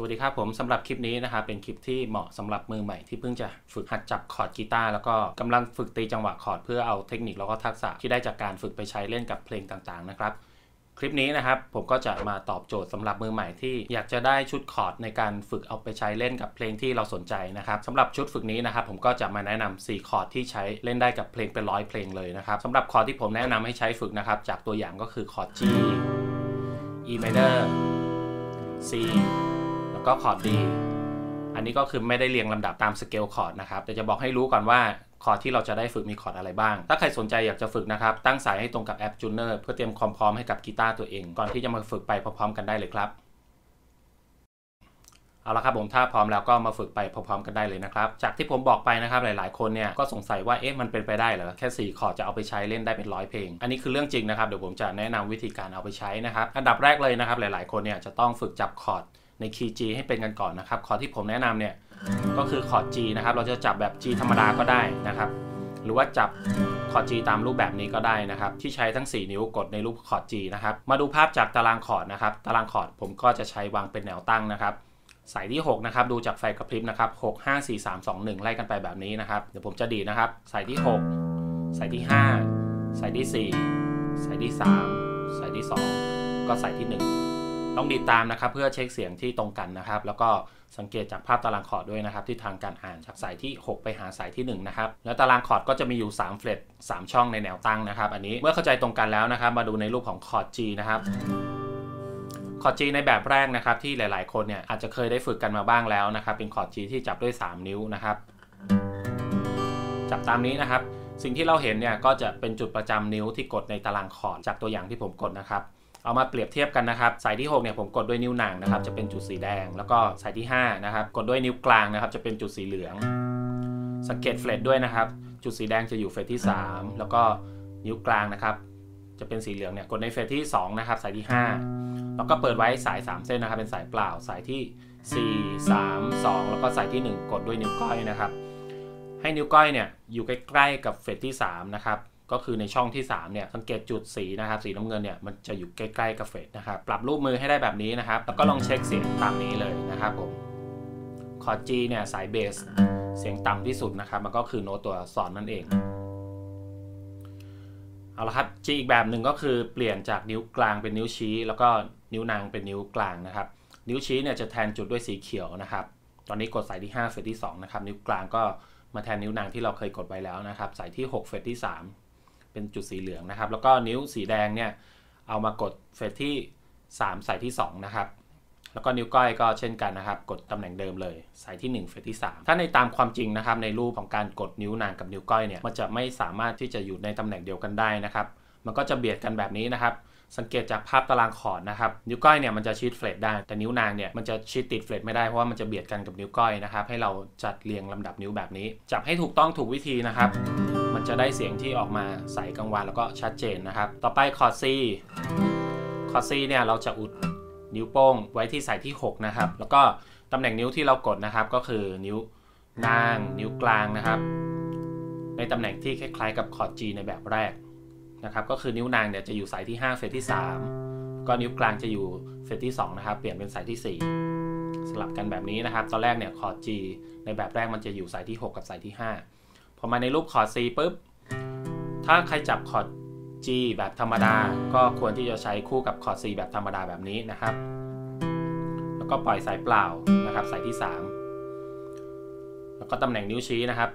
สวัสดีครับผมสำหรับคลิปนี้นะครับเป็นคลิปที่เหมาะสำหรับมือใหม่ที่เพิ่งจะฝึกหัดจับคอร์ดกีตาร์แล้วก็กำลังฝึกตีจังหวะคอร์ดเพื่อเอาเทคนิคแล้วก็ทักษะที่ได้จากการฝึกไปใช้เล่นกับเพลงต่างๆนะครับคลิปนี้นะครับผมก็จะมาตอบโจทย์สำหรับมือใหม่ที่อยากจะได้ชุดคอร์ดในการฝึกเอาไปใช้เล่นกับเพลงที่เราสนใจนะครับสำหรับชุดฝึกนี้นะครับผมก็จะมาแนะนำ4คอร์ดที่ใช้เล่นได้กับเพลงเป็นร้อยเพลงเลยนะครับสำหรับคอร์ดที่ผมแนะนำให้ใช้ฝึกนะครับจากตัวอย่างก็คือคอร์ด G E minor Cก็คอร์ด D อันนี้ก็คือไม่ได้เรียงลำดับตามสเกลคอร์ดนะครับแต่จะบอกให้รู้ก่อนว่าคอร์ดที่เราจะได้ฝึกมีคอร์ดอะไรบ้างถ้าใครสนใจอยากจะฝึกนะครับตั้งสายให้ตรงกับแอป Tuner เพื่อเตรียมความพร้อมให้กับกีตาร์ตัวเองก่อนที่จะมาฝึกไปพร้อมๆกันได้เลยครับเอาละครับผมถ้าพร้อมแล้วก็มาฝึกไปพร้อมๆกันได้เลยนะครับจากที่ผมบอกไปนะครับหลายๆคนเนี่ยก็สงสัยว่าเอ๊ะมันเป็นไปได้เหรอแค่4คอร์ดจะเอาไปใช้เล่นได้เป็นร้อยเพลงอันนี้คือเรื่องจริงนะครับเดี๋ยวผมจะแนะนำวิธีการเอาไปใช้นะครับอันดับแรกเลยนะครับหลายๆคนเนี่ยจะต้องฝึกจับคอร์ดในคีย์ G ให้เป็นกันก่อนนะครับคอร์ดที่ผมแนะนำเนี่ยก็คือคอร์ด G นะครับเราจะจับแบบ G ธรรมดาก็ได้นะครับหรือว่าจับคอร์ด G ตามรูปแบบนี้ก็ได้นะครับที่ใช้ทั้ง4นิ้วกดในรูปคอร์ด G นะครับมาดูภาพจากตารางคอร์ดนะครับตารางคอร์ดผมก็จะใช้วางเป็นแนวตั้งนะครับสายที่6นะครับดูจากไฟกระพริบนะครับ6 5 4 3 2 1ไล่กันไปแบบนี้นะครับเดี๋ยวผมจะดีดนะครับสายที่6สายที่5สายที่4สายที่3สายที่2ก็สายที่1ต้องดีดตามนะครับเพื่อเช็คเสียงที่ตรงกันนะครับแล้วก็สังเกตจากภาพตารางคอร์ดด้วยนะครับที่ทางการอ่านจากสายที่6ไปหาสายที่1นะครับแล้วตารางคอร์ดก็จะมีอยู่3เฟลต3ช่องในแนวตั้งนะครับอันนี้เมื่อเข้าใจตรงกันแล้วนะครับมาดูในรูปของคอร์ด G นะครับคอร์ด G ในแบบแรกนะครับที่หลายๆคนเนี่ยอาจจะเคยได้ฝึกกันมาบ้างแล้วนะครับเป็นคอร์ด G ที่จับด้วย3นิ้วนะครับจับตามนี้นะครับสิ่งที่เราเห็นเนี่ยก็จะเป็นจุดประจำนิ้วที่กดในตารางคอร์ดจากตัวอย่างที่ผมกดนะครับเอามาเปรียบเทียบกันนะครับสายที่6เนี่ยผมกดด้วยนิ้วนางนะครับจะเป็นจุดสีแดงแล้วก็สายที่5นะครับกดด้วยนิ้วกลางนะครับจะเป็นจุดสีเหลืองสังเกตเฟลตด้วยนะครับจุดสีแดงจะอยู่เฟลตที่3แล้วก็นิ้วกลางนะครับจะเป็นสีเหลืองเนี่ยกดในเฟลตที่2นะครับสายที่5แล้วก็เปิดไว้สาย3เส้นนะครับเป็นสายเปล่าสายที่4 3 2แล้วก็สายที่1กดด้วยนิ้วก้อยนะครับให้นิ้วก้อยเนี่ยอยู่ใกล้ๆกับเฟลตที่3นะครับก็คือในช่องที่3เนี่ยสังเกตจุดสีนะครับสีน้ำเงินเนี่ยมันจะอยู่ใกล้ๆกับเฟสนะครับปรับรูปมือให้ได้แบบนี้นะครับแล้วก็ลองเช็คเสียงตามนี้เลยนะครับผมคอร์ด G เนี่ยสายเบสเสียงต่ำที่สุดนะครับมันก็คือโน้ตตัวสอนนั่นเองเอาละครับ G อีกแบบหนึ่งก็คือเปลี่ยนจากนิ้วกลางเป็นนิ้วชี้แล้วก็นิ้วนางเป็นนิ้วกลางนะครับนิ้วชี้เนี่ยจะแทนจุดด้วยสีเขียวนะครับตอนนี้กดสายที่5เฟสที่2นะครับนิ้วกลางก็มาแทนนิ้วนางที่เราเคยกดไว้แล้วนะครับสายที่6เฟสที่3เป็นจุดสีเหลืองนะครับแล้วก็นิ้วสีแดงเนี่ยเอามากดเฟสที่3สายที่2นะครับแล้วก็นิ้วก้อยก็เช่นกันนะครับกดตำแหน่งเดิมเลยสายที่1เฟสที่3ถ้าในตามความจริงนะครับในรูปของการกดนิ้วนางกับนิ้วก้อยเนี่ยมันจะไม่สามารถที่จะอยู่ในตำแหน่งเดียวกันได้นะครับมันก็จะเบียดกันแบบนี้นะครับสังเกตจากภาพตารางคอร์ดนะครับนิ้วก้อยเนี่ยมันจะชิดเฟลตได้แต่นิ้วนางเนี่ยมันจะชิดติดเฟลตไม่ได้เพราะว่ามันจะเบียดกันกับนิ้วก้อยนะครับให้เราจัดเรียงลำดับนิ้วแบบนี้จับให้ถูกต้องถูกวิธีนะครับมันจะได้เสียงที่ออกมาใสกังวานแล้วก็ชัดเจนนะครับต่อไปคอร์ด C คอร์ด C เนี่ยเราจะอุดนิ้วโป้งไว้ที่สายที่6นะครับแล้วก็ตำแหน่งนิ้วที่เรากดนะครับก็คือนิ้วนางนิ้วกลางนะครับในตำแหน่งที่คล้ายๆกับคอร์ด G ในแบบแรกนะครับก็คือนิ้วนางเนี่ยจะอยู่สายที่5เฟสที่3ก็นิ้วกลางจะอยู่เฟสที่2นะครับเปลี่ยนเป็นสายที่4สลับกันแบบนี้นะครับตอนแรกเนี่ยคอร์ด G ในแบบแรกมันจะอยู่สายที่6กับสายที่5พอมาในรูปคอร์ด C ปุ๊บถ้าใครจับคอร์ด G แบบธรรมดาก็ควรที่จะใช้คู่กับคอร์ด C แบบธรรมดาแบบนี้นะครับแล้วก็ปล่อยสายเปล่านะครับสายที่3แล้วก็ตำแหน่งนิ้วชี้นะครับ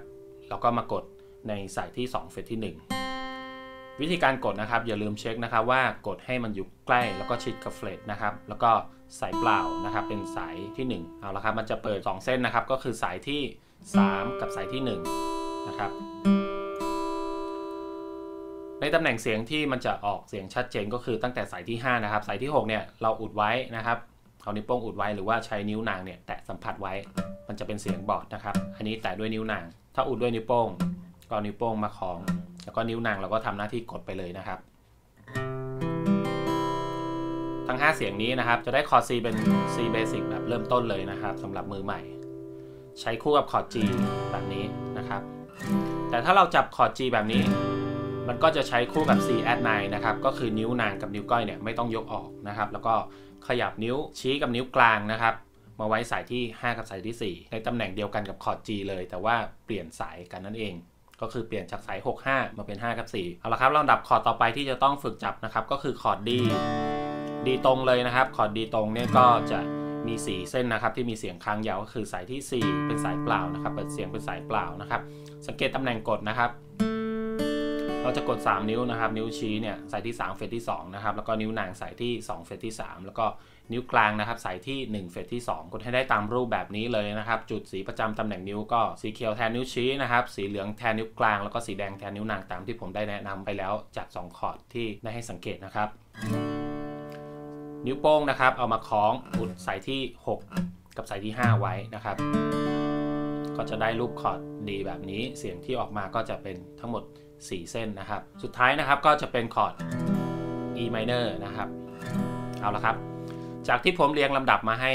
แล้วก็มากดในสายที่2เฟสที่1วิธีการกดนะครับอย่าลืมเช็คนะครับว่ากดให้มันอยู่ใกล้แล้วก็ชิดกับเฟลตนะครับแล้วก็สายเปล่านะครับเป็นสายที่1เอาละครับมันจะเปิด2เส้นนะครับก็คือสายที่3กับสายที่1นะครับในตำแหน่งเสียงที่มันจะออกเสียงชัดเจนก็คือตั้งแต่สายที่5นะครับสายที่6เนี่ยเราอุดไว้นะครับเอานิ้วโป้งอุดไว้หรือว่าใช้นิ้วนางเนี่ยแตะสัมผัสไว้มันจะเป็นเสียงบอดนะครับอันนี้แตะด้วยนิ้วนางถ้าอุดด้วยนิ้วโป้งก็นิ้วโป้งมาคล้องแล้วก็นิ้วนางเราก็ทำหน้าที่กดไปเลยนะครับทั้ง5เสียงนี้นะครับจะได้คอร์ด C เป็น C Basic แบบเริ่มต้นเลยนะครับสำหรับมือใหม่ใช้คู่กับคอร์ด G แบบนี้นะครับแต่ถ้าเราจับคอร์ด G แบบนี้มันก็จะใช้คู่กับ C @ 9นะครับก็คือนิ้วนางกับนิ้วก้อยเนี่ยไม่ต้องยกออกนะครับแล้วก็ขยับนิ้วชี้กับนิ้วกลางนะครับ มาไว้สายที่5กับสายที่4ในตำแหน่งเดียวกันกับคอร์ด G เลยแต่ว่าเปลี่ยนสายกันนั่นเองก็คือเปลี่ยนจากสาย6-5มาเป็น5กับ4เอาละครับลำดับคอร์ดต่อไปที่จะต้องฝึกจับนะครับก็คือคอร์ด D ดีตรงเลยนะครับคอร์ด D ตรงเนี่ยก็จะมี4เส้นนะครับที่มีเสียงค้างยาวก็คือสายที่4เป็นสายเปล่านะครับเปิดเสียงเป็นสายเปล่านะครับสังเกตตำแหน่งกดนะครับเราจะกด3นิ้วนะครับนิ้วชี้เนี่ยสายที่3เฟสที่2นะครับแล้วก็นิ้วนางสายที่2เฟสที่3แล้วก็นิ้วกลางนะครับสายที่1เฟสที่2กดให้ได้ตามรูปแบบนี้เลยนะครับจุดสีประจำตำแหน่งนิ้วก็สีเขียวแทนนิ้วชี้นะครับสีเหลืองแทนนิ้วกลางแล้วก็สีแดงแทนนิ้วนางตามที่ผมได้แนะนำไปแล้วจาก2คอร์ดที่ได้ให้สังเกตนะครับนิ้วโป้งนะครับเอามาคล้องอุดสายที่6กับสายที่5ไว้นะครับก็จะได้รูปคอร์ดดีแบบนี้เสียงที่ออกมาก็จะเป็นทั้งหมด4เส้นนะครับสุดท้ายนะครับก็จะเป็นคอร์ด E minor นะครับเอาละครับจากที่ผมเรียงลำดับมาให้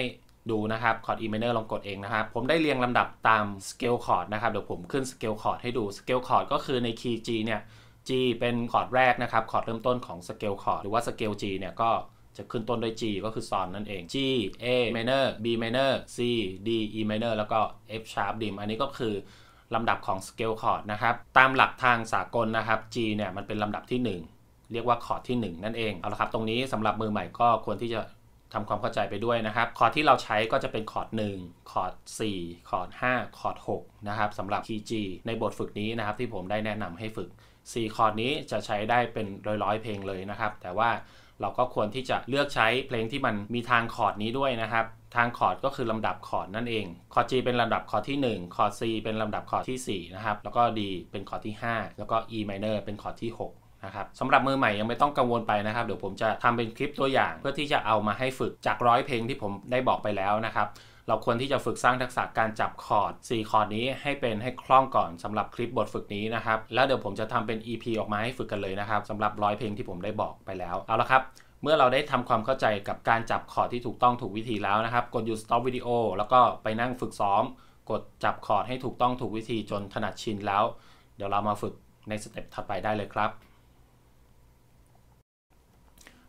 ดูนะครับคอร์ด E minor ลองกดเองนะครับผมได้เรียงลำดับตามสเกลคอร์ดนะครับเดี๋ยวผมขึ้นสเกลคอร์ดให้ดูสเกลคอร์ดก็คือในคีย์ G เนี่ย G เป็นคอร์ดแรกนะครับคอร์ดเริ่มต้นของสเกลคอร์ดหรือว่าสเกล G เนี่ยก็จะขึ้นต้นด้วย G ก็คือซอนนั่นเอง G A minor B minor C D E minor แล้วก็ F sharp dim อันนี้ก็คือลำดับของสเกลคอร์ดนะครับตามหลักทางสากลนะครับ G เนี่ยมันเป็นลำดับที่1เรียกว่าคอร์ดที่1นั่นเองเอาละครับตรงนี้สำหรับมือใหม่ก็ควรที่จะทำความเข้าใจไปด้วยนะครับคอร์ดที่เราใช้ก็จะเป็นคอร์ด1คอร์ด4คอร์ด5คอร์ด6นะครับสำหรับคีย์ G ในบทฝึกนี้นะครับที่ผมได้แนะนำให้ฝึก4คอร์ดนี้จะใช้ได้เป็นร้อยๆเพลงเลยนะครับแต่ว่าเราก็ควรที่จะเลือกใช้เพลงที่มันมีทางคอร์ดนี้ด้วยนะครับทางคอร์ดก็คือลำดับคอร์ดนั่นเองคอร์ด G เป็นลำดับคอร์ดที่1คอร์ด C เป็นลำดับคอร์ดที่4นะครับแล้วก็ D เป็นคอร์ดที่5แล้วก็ E minor เป็นคอร์ดที่6นะครับสำหรับมือใหม่ยังไม่ต้องกังวลไปนะครับเดี๋ยวผมจะทำเป็นคลิปตัวอย่างเพื่อที่จะเอามาให้ฝึกจากร้อยเพลงที่ผมได้บอกไปแล้วนะครับเราควรที่จะฝึกสร้างทักษะการจับคอร์ด4คอร์ดนี้ให้คล่องก่อนสำหรับคลิปบทฝึกนี้นะครับแล้วเดี๋ยวผมจะทำเป็น EP ออกมาให้ฝึกกันเลยนะครับสำหรับร้อยเพลงที่ผมได้บอกไปแล้วเอาละครับเมื่อเราได้ทำความเข้าใจกับการจับคอร์ดที่ถูกต้องถูกวิธีแล้วนะครับกดหยุด stop วิดีโอแล้วก็ไปนั่งฝึกซ้อมกดจับคอร์ดให้ถูกต้องถูกวิธีจนถนัดชินแล้วเดี๋ยวเรามาฝึกในสเต็ปถัดไปได้เลยครับ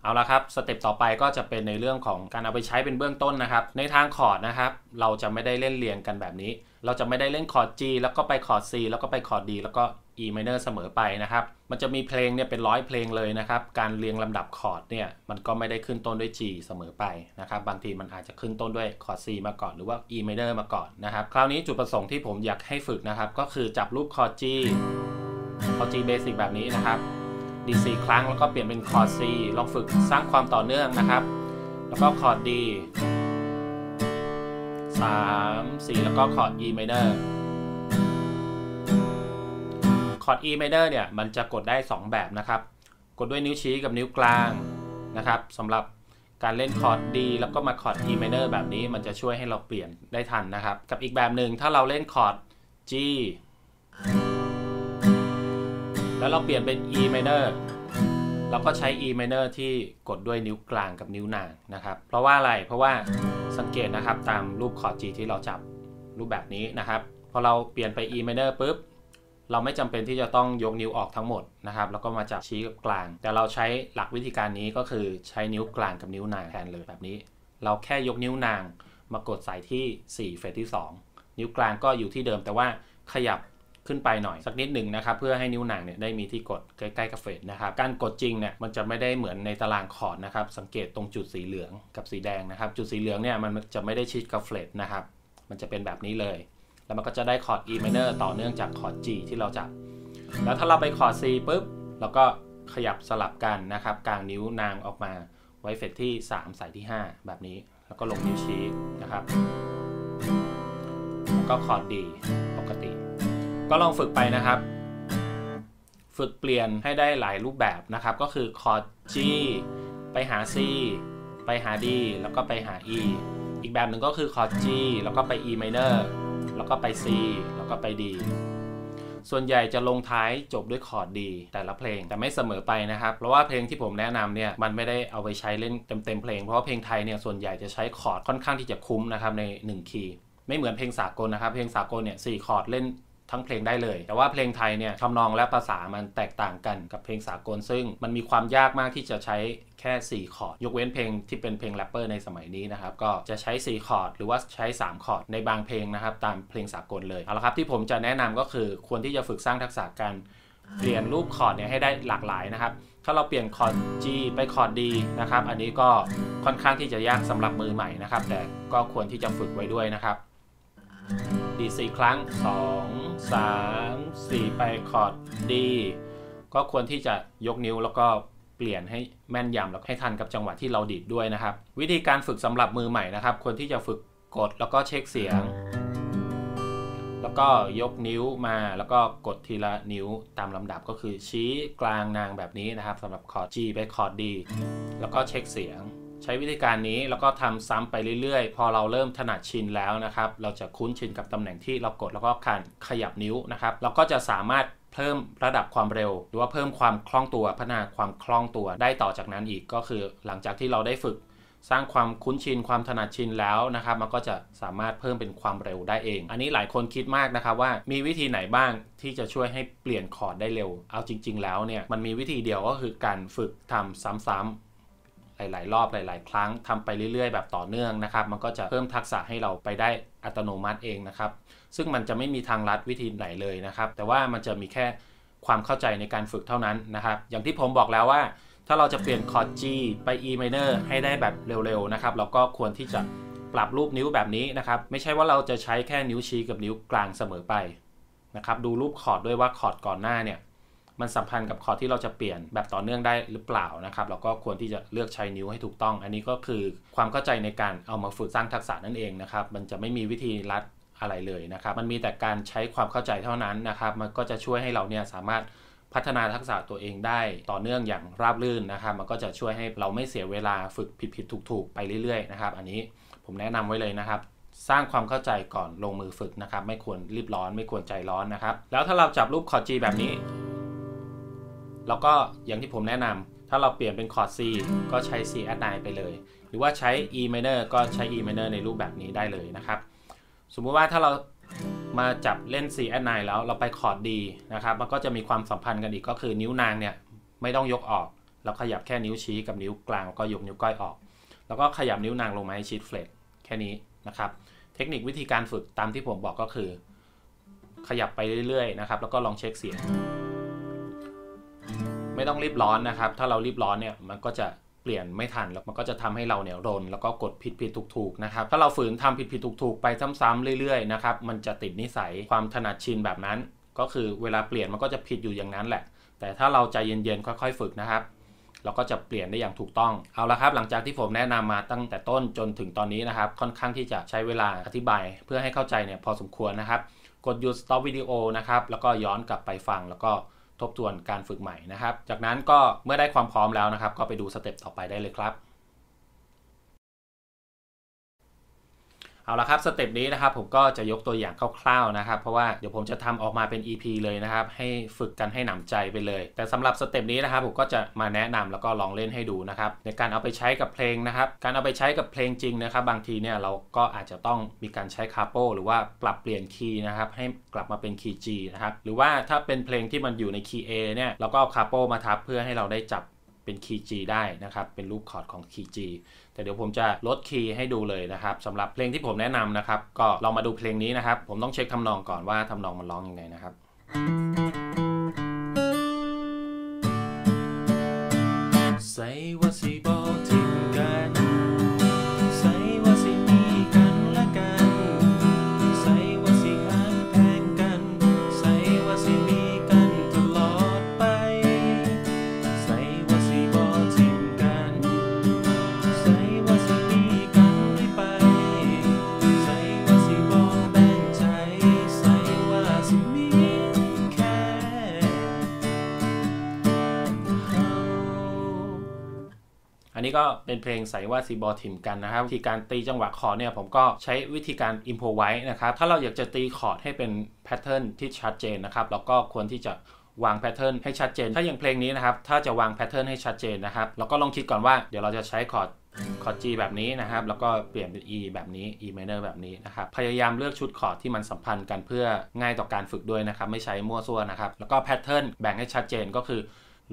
เอาละครับสเต็ปต่อไปก็จะเป็นในเรื่องของการเอาไปใช้เป็นเบื้องต้นนะครับในทางคอร์ดนะครับเราจะไม่ได้เล่นเรียงกันแบบนี้เราจะไม่ได้เล่นคอร์ด G แล้วก็ไปคอร์ด C แล้วก็ไปคอร์ด D แล้วก็ E minor เสมอไปนะครับมันจะมีเพลงเนี่ยเป็นร้อยเพลงเลยนะครับการเรียงลำดับคอร์ดเนี่ยมันก็ไม่ได้ขึ้นต้นด้วย G เสมอไปนะครับบางทีมันอาจจะขึ้นต้นด้วยคอร์ด C มาก่อนหรือว่า E minor มาก่อนนะครับคราวนี้จุดประสงค์ที่ผมอยากให้ฝึกนะครับก็คือจับรูปคอร์ด G คอร์ด G basic แบบนี้นะครับD 4ครั้งแล้วก็เปลี่ยนเป็นคอร์ด C ลองฝึกสร้างความต่อเนื่องนะครับแล้วก็คอร์ด D 3 4แล้วก็คอร์ด E minor คอร์ด E minor เนี่ยมันจะกดได้2แบบนะครับกดด้วยนิ้วชี้กับนิ้วกลางนะครับสำหรับการเล่นคอร์ด D แล้วก็มาคอร์ด E minor แบบนี้มันจะช่วยให้เราเปลี่ยนได้ทันนะครับกับอีกแบบหนึ่งถ้าเราเล่นคอร์ด Gแล้วเราเปลี่ยนเป็น E minor เราก็ใช้ E minor ที่กดด้วยนิ้วกลางกับนิ้วนางนะครับเพราะว่าอะไรเพราะว่าสังเกตนะครับตามรูปคอร์ด G ที่เราจับรูปแบบนี้นะครับพอเราเปลี่ยนไป E minor ปุ๊บเราไม่จำเป็นที่จะต้องยกนิ้วออกทั้งหมดนะครับแล้วก็มาจับชี้กับกลางแต่เราใช้หลักวิธีการนี้ก็คือใช้นิ้วกลางกับนิ้วนางแทนเลยแบบนี้เราแค่ยกนิ้วนางมากดสายที่4เฟสที่2นิ้วกลางก็อยู่ที่เดิมแต่ว่าขยับขึ้นไปหน่อยสักนิดหนึ่งนะครับเพื่อให้นิ้วนางเนี่ยได้มีที่กดใกล้ๆกับเฟสนะครับการกดจริงเนี่ยมันจะไม่ได้เหมือนในตารางคอร์ดนะครับสังเกตตรงจุดสีเหลืองกับสีแดงนะครับจุดสีเหลืองเนี่ยมันจะไม่ได้ชิดกับเฟสนะครับมันจะเป็นแบบนี้เลยแล้วมันก็จะได้คอร์ด E minor ต่อเนื่องจากคอร์ด G ที่เราจับแล้วถ้าเราไปคอร์ด C ปุ๊บเราก็ขยับสลับกันนะครับกลางนิ้วนางออกมาไว้เฟสที่3สายที่5แบบนี้แล้วก็ลงนิ้วชี้นะครับแล้วก็คอร์ด D ปกติก็ลองฝึกไปนะครับฝึกเปลี่ยนให้ได้หลายรูปแบบนะครับก็คือคอร์ด G ไปหา C ไปหา D แล้วก็ไปหา E อีกแบบหนึ่งก็คือคอร์ด G แล้วก็ไป E minor แล้วก็ไป C แล้วก็ไป D ส่วนใหญ่จะลงท้ายจบด้วยคอร์ด D แต่ละเพลงแต่ไม่เสมอไปนะครับเพราะว่าเพลงที่ผมแนะนำเนี่ยมันไม่ได้เอาไปใช้เล่นเต็มเพลงเพราะว่าเพลงไทยเนี่ยส่วนใหญ่จะใช้คอร์ดค่อนข้างที่จะคุ้มนะครับใน1คีย์ไม่เหมือนเพลงสากลนะครับเพลงสากลเนี่ย4คอร์ดเล่น ทั้งเพลงได้เลยแต่ว่าเพลงไทยเนี่ยทำนองและภาษามันแตกต่างกันกับเพลงสากลซึ่งมันมีความยากมากที่จะใช้แค่4คอร์ดยกเว้นเพลงที่เป็นเพลงแรปเปอร์ในสมัยนี้นะครับก็จะใช้4คอร์ดหรือว่าใช้3คอร์ดในบางเพลงนะครับตามเพลงสากลเลยเอาละครับที่ผมจะแนะนำก็คือควรที่จะฝึกสร้างทักษะการเปลี่ยนรูปคอร์ดเนี่ยให้ได้หลากหลายนะครับถ้าเราเปลี่ยนคอร์ด G ไปคอร์ด D นะครับอันนี้ก็ค่อนข้างที่จะยากสำหรับมือใหม่นะครับแต่ก็ควรที่จะฝึกไว้ด้วยนะครับดี4ครั้ง2 3 4ไปคอร์ด D ก็ควรที่จะยกนิ้วแล้วก็เปลี่ยนให้แม่นยำแล้วให้ทันกับจังหวะที่เราดีดด้วยนะครับวิธีการฝึกสำหรับมือใหม่นะครับควรที่จะฝึกกดแล้วก็เช็คเสียงแล้วก็ยกนิ้วมาแล้วก็กดทีละนิ้วตามลำดับก็คือชี้กลางนางแบบนี้นะครับสำหรับคอร์ด G ไปคอร์ด D แล้วก็เช็คเสียงใช้วิธีการนี้แล้วก็ทำซ้ำไปเรื่อยๆพอเราเริ่มถนัดชินแล้วนะครับเราจะคุ้นชินกับตำแหน่งที่เรากดแล้วก็การขยับนิ้วนะครับเราก็จะสามารถเพิ่มระดับความเร็วหรือว่าเพิ่มความคล่องตัวพัฒนาความคล่องตัวได้ต่อจากนั้นอีกก็คือหลังจากที่เราได้ฝึกสร้างความคุ้นชินความถนัดชินแล้วนะครับมันก็จะสามารถเพิ่มเป็นความเร็วได้เองอันนี้หลายคนคิดมากนะครับว่ามีวิธีไหนบ้างที่จะช่วยให้เปลี่ยนคอร์ดได้เร็วเอาจริงๆแล้วเนี่ยมันมีวิธีเดียวก็คือการฝึกทำซ้ำๆหลายๆรอบหลายๆครั้งทำไปเรื่อยๆแบบต่อเนื่องนะครับมันก็จะเพิ่มทักษะให้เราไปได้อัตโนมัติเองนะครับซึ่งมันจะไม่มีทางลัดวิธีไหนเลยนะครับแต่ว่ามันจะมีแค่ความเข้าใจในการฝึกเท่านั้นนะครับอย่างที่ผมบอกแล้วว่าถ้าเราจะเปลี่ยนคอร์ด G ไป E minor ให้ได้แบบเร็วๆนะครับเราก็ควรที่จะปรับรูปนิ้วแบบนี้นะครับไม่ใช่ว่าเราจะใช้แค่นิ้วชี้กับนิ้วกลางเสมอไปนะครับดูรูปคอร์ดด้วยว่าคอร์ดก่อนหน้าเนี่ยมันสัมพันธ์กับคอร์ดที่เราจะเปลี่ยนแบบต่อเนื่องได้หรือเปล่านะครับเราก็ควรที่จะเลือกใช้นิ้วให้ถูกต้องอันนี้ก็คือความเข้าใจในการเอามาฝึกสร้างทักษะนั่นเองนะครับมันจะไม่มีวิธีลัดอะไรเลยนะครับมันมีแต่การใช้ความเข้าใจเท่านั้นนะครับมันก็จะช่วยให้เราเนี่ยสามารถพัฒนาทักษะตัวเองได้ต่อเนื่องอย่างราบรื่นนะครับมันก็จะช่วยให้เราไม่เสียเวลาฝึกผิดๆถูกๆไปเรื่อยๆนะครับอันนี้ผมแนะนำไว้เลยนะครับสร้างความเข้าใจก่อนลงมือฝึกนะครับไม่ควรรีบร้อนไม่ควรใจร้อนนะครับแล้วถ้าเราจับรูปคอร์ด G แบบนี้แล้วก็อย่างที่ผมแนะนำถ้าเราเปลี่ยนเป็นคอร์ด C ก็ใช้ C add 9ไปเลยหรือว่าใช้ E minor ก็ใช้ E minor ในรูปแบบนี้ได้เลยนะครับสมมุติว่าถ้าเรามาจับเล่น C add 9แล้วเราไปคอร์ด D นะครับมันก็จะมีความสัมพันธ์กันอีกก็คือนิ้วนางเนี่ยไม่ต้องยกออกเราขยับแค่นิ้วชี้กับนิ้วกลางแล้วก็ยกนิ้วก้อยออกแล้วก็ขยับนิ้วนางลงมาให้ชิดเฟลตแค่นี้นะครับเทคนิควิธีการฝึกตามที่ผมบอกก็คือขยับไปเรื่อยๆนะครับแล้วก็ลองเช็คเสียงไม่ต้องรีบร้อนนะครับถ้าเรารีบร้อนเนี่ยมันก็จะเปลี่ยนไม่ทันแล้วมันก็จะทำให้เราเนี่ยรนแล้วก็กดผิดถูกนะครับถ้าเราฝืนทำผิดถูกไปซ้ำๆเรื่อยๆนะครับมันจะติดนิสัยความถนัดชินแบบนั้นก็คือเวลาเปลี่ยนมันก็จะผิดอยู่อย่างนั้นแหละแต่ถ้าเราใจเย็นๆค่อยๆฝึกนะครับเราก็จะเปลี่ยนได้อย่างถูกต้องเอาละครับหลังจากที่ผมแนะนำมาตั้งแต่ต้นจนถึงตอนนี้นะครับค่อนข้างที่จะใช้เวลาอธิบายเพื่อให้เข้าใจเนี่ยพอสมควรนะครับกดหยุด stop video นะครับแล้วก็ย้อนกลับไปฟังแล้วก็ทบทวนการฝึกใหม่นะครับจากนั้นก็เมื่อได้ความพร้อมแล้วนะครับก็ไปดูสเต็ปต่อไปได้เลยครับเอาละครับสเต็ปนี้นะครับผมก็จะยกตัวอย่างคร่าวๆนะครับเพราะว่าเดี๋ยวผมจะทำออกมาเป็น EP เลยนะครับให้ฝึกกันให้หนำใจไปเลยแต่สำหรับสเต็ปนี้นะครับผมก็จะมาแนะนำแล้วก็ลองเล่นให้ดูนะครับในการเอาไปใช้กับเพลงนะครับการเอาไปใช้กับเพลงจริงนะครับบางทีเนี่ยเราก็อาจจะต้องมีการใช้คาโปหรือว่าปรับเปลี่ยนคีย์นะครับให้กลับมาเป็นคีย์ G นะครับหรือว่าถ้าเป็นเพลงที่มันอยู่ในคีย์ A เนี่ยเราก็เอาคาโปมาทับเพื่อให้เราได้จับเป็นคีย์ G ได้นะครับเป็นรูปคอร์ดของคีย์ G แต่เดี๋ยวผมจะลดคีย์ให้ดูเลยนะครับสำหรับเพลงที่ผมแนะนำนะครับก็ลองมาดูเพลงนี้นะครับผมต้องเช็คทำนองก่อนว่าทำนองมันร้องยังไงนะครับใส่ว่าสิบอทิ้งกันใส่ว่าสิมีกันและกันใส่ว่าสิหักแพงกันใส่ว่าสิมีกันตลอดไปใส่ว่าสิบอทิ้งกันใส่ว่าสิมีกันไม่ไปใส่ว่าสิบอแบ่งใจใส่ว่าสิมีแค่เขาอันนี้ก็เป็นเพลงใส่ว่าสิบอทิมกันนะครับวิธีการตีจังหวะคอร์ดเนี่ยผมก็ใช้วิธีการอิมโพไว้นะครับถ้าเราอยากจะตีคอร์ดให้เป็นแพทเทิร์นที่ชัดเจนนะครับเราก็ควรที่จะวางแพทเทิร์นให้ชัดเจนถ้าอย่างเพลงนี้นะครับถ้าจะวางแพทเทิร์นให้ชัดเจนนะครับเราก็ลองคิดก่อนว่าเดี๋ยวเราจะใช้คอร์ด คอร์ด G แบบนี้นะครับแล้วก็เปลี่ยนเป็น E แบบนี้ E minor แบบนี้นะครับพยายามเลือกชุดคอร์ดที่มันสัมพันธ์กันเพื่อง่ายต่อการฝึกด้วยนะครับไม่ใช้มั่วซั่วนะครับแล้วก็แพทเทิร์นแบ่งให้ชัดเจนก็คือ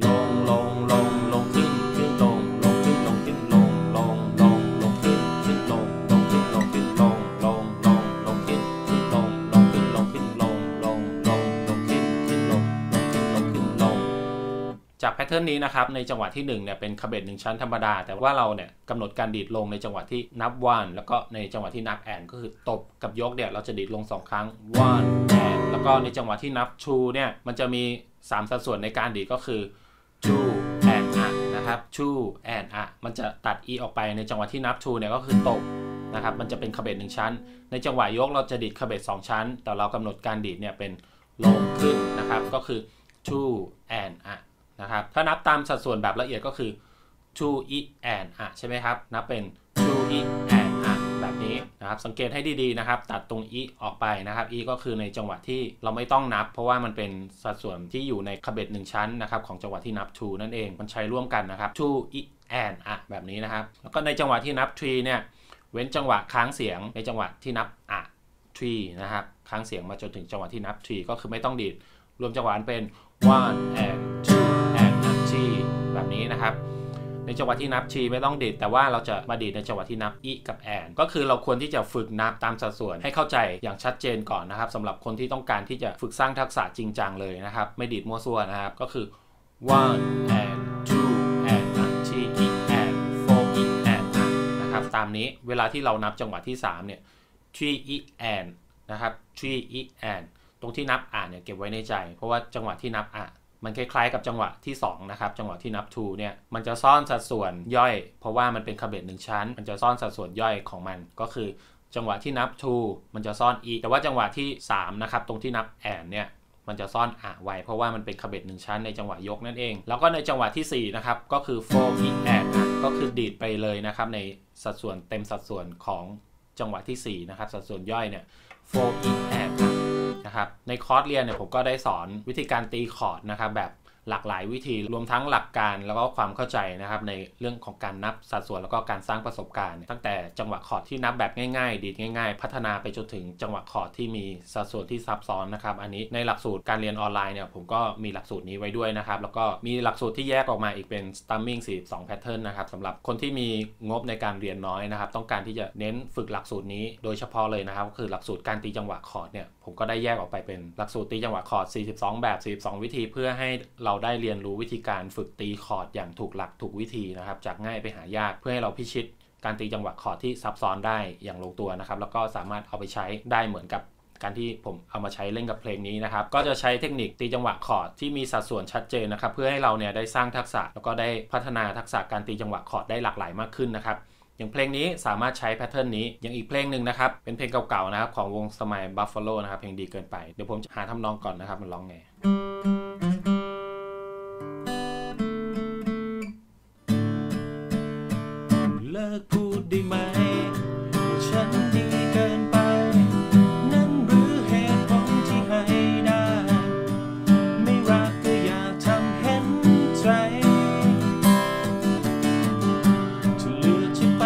ลงลงลงลงขึ้นขึ้นลงลงขึ้นลงขึ้นลงลงลงลงขึ้นขึ้นลงลงขึ้นลงขึ้นลงลงลงลงขึ้นขึ้นลงลงขึ้นลงขึ้นลงลงลงลงขึ้นขึ้นลงลงขึ้นลงขึ้นลงจากแพทเทิร์นนี้นะครับในจังหวะที่1เนี่ยเป็นคาเบต1ชั้นธรรมดาแต่ว่าเราเนี่ยกำหนดการดีดลงในจังหวะที่นับ1แล้วก็ในจังหวะที่นับแอนก็คือตบกับยกเนี่ยเราจะดีดลง2ครั้ง1แอนแล้วก็ในจังหวะที่นับชูเนี่ยมันจะมี3สัดส่วนในการดีดก็คือชูแอนอะนะครับชูแอนอะมันจะตัดอีออกไปในจังหวะที่นับชูเนี่ยก็คือตบนะครับมันจะเป็นคาเบต1ชั้นในจังหวะยกเราจะดีดคาเบต2ชั้นแต่เรากำหนดการดีดเนี่ยเป็นลงขึ้นนะครับก็คือชูแอนอะนะครับถ้านับตามสัดส่วนแบบละเอียดก็คือชูอีแอนอะใช่ไหมครับนับเป็นชูอีแอนอะแบบนี้นะครับสังเกตให้ดีๆนะครับตัดตรงอีออกไปนะครับอีก็คือในจังหวะที่เราไม่ต้องนับเพราะว่ามันเป็นสัดส่วนที่อยู่ในคาเบต1ชั้นนะครับของจังหวะที่นับชูนั่นเองมันใช้ร่วมกันนะครับชูอีแอนอะแบบนี้นะครับแล้วก็ในจังหวะที่นับทรีเนี่ยเว้นจังหวะค้างเสียงในจังหวะที่นับอะทรีนะครับค้างเสียงมาจนถึงจังหวะที่นับทรีก็คือไม่ต้องดีดรวมจังหวะเป็น one and two and three แบบนี้นะครับในจังหวะที่นับชีไม่ต้องดีดแต่ว่าเราจะมาดีดในจังหวะที่นับอีกับแอนก็คือเราควรที่จะฝึกนับตามสัดส่วนให้เข้าใจอย่างชัดเจนก่อนนะครับสำหรับคนที่ต้องการที่จะฝึกสร้างทักษะจริงจังเลยนะครับไม่ดีดมั่วซั่วนะครับก็คือ one and two and three and four and นะครับตามนี้เวลาที่เรานับจังหวะที่3เนี่ย three and นะครับ three and ตรงที่นับอ่านเนี่ยเก็บไว้ในใจเพราะว่าจังหวะที่นับอ่านมันคล้ายๆกับจังหวะที่2นะครับจังหวะที่นับ2เนี่ยมันจะซ่อนสัดส่วนย่อยเพราะว่ามันเป็นคาเบต1ชั้นมันจะซ่อนสัดส่วนย่อยของมันก็คือจังหวะที่นับ2มันจะซ่อนอีแต่ว่าจังหวะที่3นะครับตรงที่นับแอนเนี่ยมันจะซ่อนอะไว้เพราะว่ามันเป็นคาเบต1ชั้นในจังหวะยกนั่นเองแล้วก็ในจังหวะที่4นะครับก็คือ4อีแอนก็คือดีดไปเลยนะครับในสัดส่วนเต็มสัดส่วนของจังหวะที่4นะครับสัดส่วนย่อยเนี่ย4อีแอนนะครับในคอร์สเรียนเนี่ยผมก็ได้สอนวิธีการตีคอร์ดนะครับแบบหลากหลายวิธีรวมทั้งหลักการแล้วก็ความเข้าใจนะครับในเรื่องของการนับสัดส่วนแล้วก็การสร้างประสบการณ์ตั้งแต่จังหวะคอร์ดที่นับแบบง่ายๆดีดง่ายๆพัฒนาไปจนถึงจังหวะคอร์ดที่มีสัดส่วนที่ซับซ้อนนะครับอันนี้ในหลักสูตรการเรียนออนไลน์เนี่ยผมก็มีหลักสูตรนี้ไว้ด้วยนะครับแล้วก็มีหลักสูตรที่แยกออกมาอีกเป็น strumming 42 pattern นะครับสำหรับคนที่มีงบในการเรียนน้อยนะครับต้องการที่จะเน้นฝึกหลักสูตรนี้โดยเฉพาะเลยนะครับก็คือหลักสูตรการตีจังหวะคอร์ดเนี่ยผมก็ได้แยกออกไปเป็นหลักสูตรตีจังหวะคอร์ด 42 แบบ 42 วิธีเพื่อให้เราได้เรียนรู้วิธีการฝึกตีคอร์ดอย่างถูกหลักถูกวิธีนะครับจากง่ายไปหายากเพื่อให้เราพิชิตการตีจังหวะคอร์ดที่ซับซ้อนได้อย่างลงตัวนะครับแล้วก็สามารถเอาไปใช้ได้เหมือนกับการที่ผมเอามาใช้เล่นกับเพลงนี้นะครับก็จะใช้เทคนิคตีจังหวะคอร์ดที่มีสัดส่วนชัดเจนนะครับเพื่อให้เราเนี่ยได้สร้างทักษะแล้วก็ได้พัฒนาทักษะการตีจังหวะคอร์ดได้หลากหลายมากขึ้นนะครับอย่างเพลงนี้สามารถใช้แพทเทิร์นนี้อย่างอีกเพลงหนึ่งนะครับเป็นเพลงเก่าๆนะครับของวงสมัย Buffalo นะครับเพลงดีเกินไปเดี๋ยวผมหาทำนองก่อนนะครับมันร้องไงพูดได้ไหมว่าฉันดีเกินไปนั้นหรือเหตุผลที่ให้ได้ไม่รักก็อยากทำเห็นใจจะเลือกที่ไป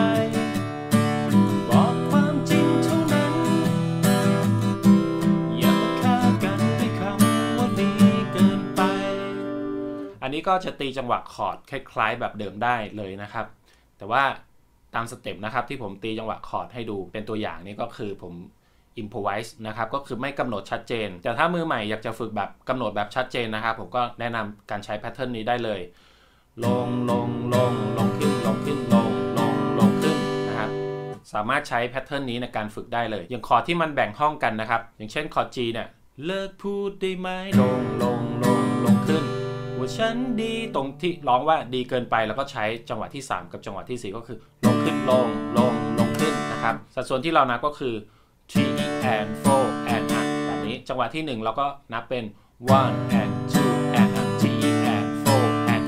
บอกความจริงเท่านั้นอย่าฆ่ากันด้วยคำว่าดีเกินไปอันนี้ก็จะตีจังหวะคอร์ดคล้ายๆแบบเดิมได้เลยนะครับแต่ว่าตามสเต็ปนะครับที่ผมตีจังหวะคอร์ดให้ดูเป็นตัวอย่างนี้ก็คือผม improvise นะครับก็คือไม่กำหนดชัดเจนแต่ถ้ามือใหม่อยากจะฝึกแบบกำหนดแบบชัดเจนนะครับผมก็แนะนำการใช้แพทเทิร์นนี้ได้เลยลงลงลงลงขึ้นลงขึ้นลงลงลงขึ้นนะครับสามารถใช้แพทเทิร์นนี้ในการฝึกได้เลยอย่างคอร์ดที่มันแบ่งห้องกันนะครับอย่างเช่นคอร์ด G เนี่ยเลิกพูดได้ไหมลงลงลงลงขึ้นฉันดีตรงที่ร้องว่าดีเกินไปแล้วก็ใช้จังหวะที่3กับจังหวะที่4ก็คือลงขึ้นลงลงลงขึ้นนะครับสัดส่วนที่เรานับก็คือ three and four and แบบนี้จังหวะที่1เราก็นับเป็น one and two and three and four and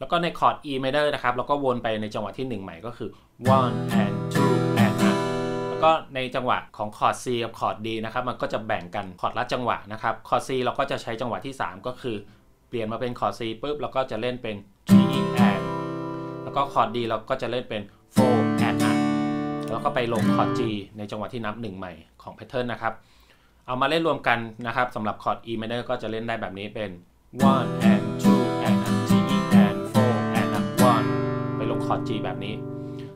แล้วก็ในคอร์ด E minor นะครับเราก็วนไปในจังหวะที่1ใหม่ก็คือ one and two and แล้วก็ในจังหวะของคอร์ด C กับคอร์ด D นะครับมันก็จะแบ่งกันคอร์ดละจังหวะนะครับคอร์ด C เราก็จะใช้จังหวะที่3ก็คือเปลี่ยนมาเป็นคอร์ด C ปุ๊บเราก็จะเล่นเป็น G E and แล้วก็คอร์ดดีเราก็จะเล่นเป็นโฟแอดอัดแล้วก็ไปลงคอร์ด G ในจังหวะที่นับ1ใหม่ของแพทเทิร์นนะครับเอามาเล่นรวมกันนะครับสำหรับคอร์ด E minor ก็จะเล่นได้แบบนี้เป็น one and two and up G and four and up one ไปลงคอร์ด G แบบนี้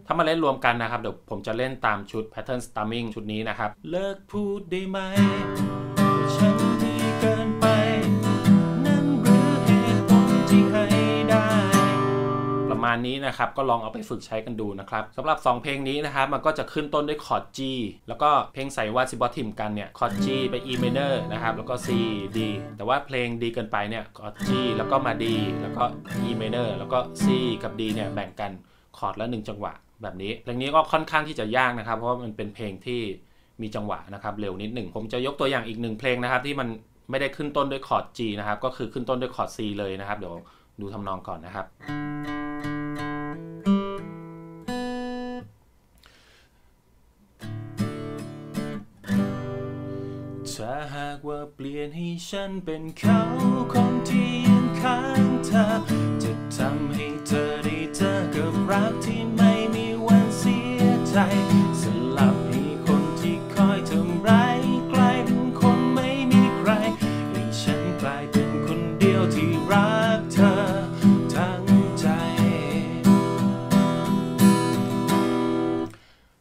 ถ้ามาเล่นรวมกันนะครับเดี๋ยวผมจะเล่นตามชุด pattern strumming ชุดนี้นะครับเลิกพูดได้ไหมว่าฉันดีเกินไปนั่นหรือเหตุผลที่ให้ได้ประมาณนี้นะครับก็ลองเอาไปฝึกใช้กันดูนะครับสำหรับ2เพลงนี้นะครับมันก็จะขึ้นต้นด้วยคอร์ด G แล้วก็เพลงใส่วาดซิบอทิมกันเนี่ยคอร์ด G ไป E minor นะครับแล้วก็ C D แต่ว่าเพลงดีเกินไปเนี่ยคอร์ด G แล้วก็มา D แล้วก็ E minor แล้วก็ C กับ D เนี่ยแบ่งกันคอร์ดละ1จังหวะแบบนี้เพลงนี้ก็ค่อนข้างที่จะยากนะครับเพราะว่ามันเป็นเพลงที่มีจังหวะนะครับเร็วนิดหนึ่งผมจะยกตัวอย่างอีกหนึ่งเพลงนะครับที่มันไม่ได้ขึ้นต้นด้วยคอร์ด G นะครับก็คือขึ้นต้นด้วยคอร์ด C เลยนะครับเดี๋ยวดูทำนองก่อนนะครับถ้าหากว่าเปลี่ยนให้ฉันเป็นเขาคนที่ยืนข้างเธอจะทำให้เธอได้เจอกับรักที่ไม่มีวันเสียใจสลับให้คนที่คอยทำร้ายกลายเป็นคนไม่มีใครให้ฉันกลายเป็นคนเดียวที่รักเธอทั้งใจ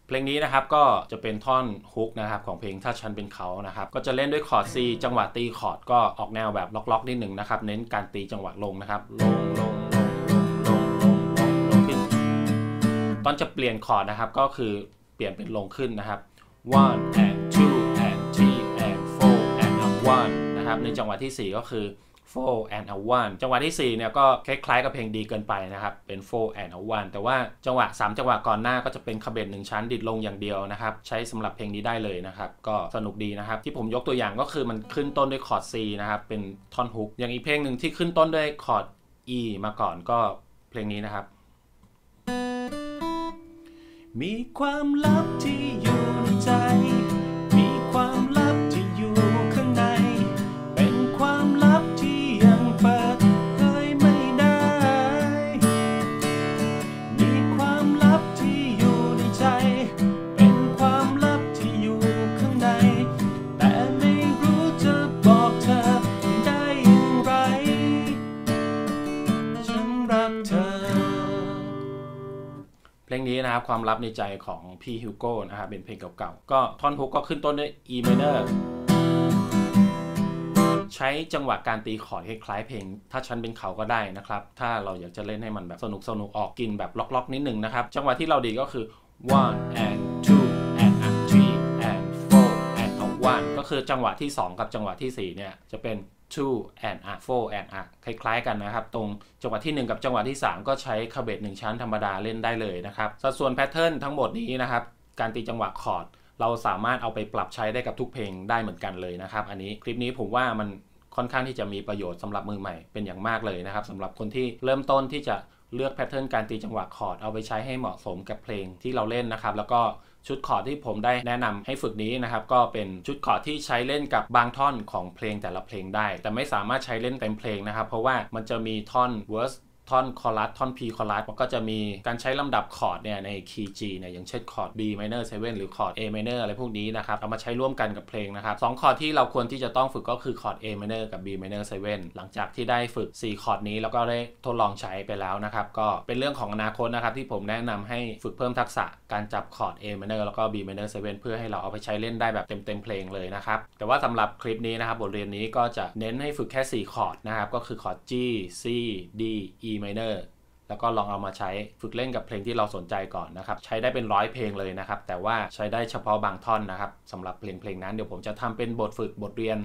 เพลงนี้นะครับก็จะเป็นท่อนฮุกนะครับของเพลงถ้าฉันเป็นเขานะครับก็จะเล่นด้วยคอร์ด C จังหวะตีคอร์ดก็ออกแนวแบบล็อกๆนิดหนึ่งนะครับเน้นการตีจังหวะลงนะครับลงขึ้นตอนจะเปลี่ยนคอร์ดนะครับก็คือเปลี่ยนเป็นลงขึ้นนะครับ one and two and three and four and up one นะครับในจังหวะที่4ก็คือ four and up one จังหวะที่4เนี่ยก็คล้ายๆกับเพลงดีเกินไปนะครับเป็น four and up one แต่ว่าจังหวะ3จังหวะก่อนหน้าก็จะเป็นคาเบต1ชั้นดิดลงอย่างเดียวนะครับใช้สำหรับเพลงนี้ได้เลยนะครับก็สนุกดีนะครับที่ผมยกตัวอย่างก็คือมันขึ้นต้นด้วยคอร์ด C นะครับเป็นท่อนฮุกอย่างอีกเพลงหนึ่งที่ขึ้นต้นด้วยคอร์ด E มาก่อนก็เพลงนี้นะครับมีความลับที่อยู่ในใจมีความลับที่อยู่ข้างในเป็นความลับที่ยังเปิดเผยไม่ได้มีความลับที่อยู่ในใจเป็นความลับที่อยู่ข้างในแต่ไม่รู้จะบอกเธอได้อย่างไรฉันรักเธอเพลงนี้นะครับความลับในใจของพี่ฮิวโก้นะครับเป็นเพลงเก่าๆก็ท่อนฮุกก็ขึ้นต้นด้วย E minor ใช้จังหวะการตีคอร์ดคล้ายๆเพลงถ้าฉันเป็นเขาก็ได้นะครับถ้าเราอยากจะเล่นให้มันแบบสนุกออกกินแบบล็อกนิดหนึ่งนะครับจังหวะที่เราดีก็คือ one and two and up three and four and up one ก็คือจังหวะที่2กับจังหวะที่4เนี่ยจะเป็น two and up four and up คล้ายๆกันนะครับตรงจังหวะที่1กับจังหวะที่3ก็ใช้คาเบต1ชั้นธรรมดาเล่นได้เลยนะครับสัดส่วนแพทเทิร์นทั้งหมดนี้นะครับการตีจังหวะคอร์ดเราสามารถเอาไปปรับใช้ได้กับทุกเพลงได้เหมือนกันเลยนะครับอันนี้คลิปนี้ผมว่ามันค่อนข้างที่จะมีประโยชน์สำหรับมือใหม่เป็นอย่างมากเลยนะครับสำหรับคนที่เริ่มต้นที่จะเลือกแพทเทิร์นการตีจังหวะคอร์ดเอาไปใช้ให้เหมาะสมกับเพลงที่เราเล่นนะครับแล้วก็ชุดคอร์ดที่ผมได้แนะนำให้ฝึกนี้นะครับก็เป็นชุดคอร์ดที่ใช้เล่นกับบางท่อนของเพลงแต่ละเพลงได้แต่ไม่สามารถใช้เล่นเต็มเพลงนะครับเพราะว่ามันจะมีท่อนเวิร์สท่อนคอรัสท่อน P คอรัสมันก็จะมีการใช้ลำดับคอร์ดเนี่ยในคีย์ G เนี่ยอย่างเช่นคอร์ด B minor 7หรือคอร์ด A minor อะไรพวกนี้นะครับเอามาใช้ร่วมกันกับเพลงนะครับ2คอร์ดที่เราควรที่จะต้องฝึกก็คือคอร์ด A minor กับ B minor 7หลังจากที่ได้ฝึก4คอร์ดนี้แล้วก็ได้ทดลองใช้ไปแล้วนะครับก็เป็นเรื่องของอนาคตนะครับที่ผมแนะนำให้ฝึกเพิ่มทักษะการจับคอร์ด A minor แล้วก็ B minor 7เพื่อให้เราเอาไปใช้เล่นได้แบบเต็มเพลงเลยนะครับแต่ว่าสำหรับคลิปนี้นะครับบทเรียนนี้ก็จะเน้นให้ฝึกแค่4คอร์ดนะครับก็คือคอร์ด G C D E minor แล้วก็ลองเอามาใช้ฝึกเล่นกับเพลงที่เราสนใจก่อนนะครับใช้ได้เป็นร้อยเพลงเลยนะครับแต่ว่าใช้ได้เฉพาะบางท่อนนะครับสำหรับเพลงนั้นเดี๋ยวผมจะทำเป็นบทฝึกบทเรียน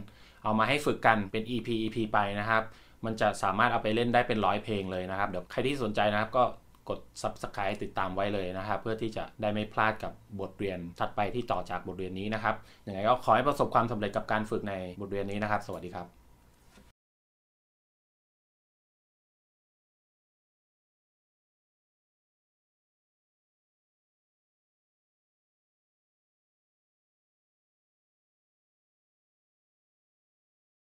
เอามาให้ฝึกกันเป็น EP ไปนะครับมันจะสามารถเอาไปเล่นได้เป็นร้อยเพลงเลยนะครับเดี๋ยวใครที่สนใจนะครับก็กด Subscribe ติดตามไว้เลยนะครับเพื่อที่จะได้ไม่พลาดกับบทเรียนถัดไปที่ต่อจากบทเรียนนี้นะครับยังไงก็ขอให้ประสบความสำเร็จกับการฝึกในบทเรียนนี้นะครับสวัสดีครับ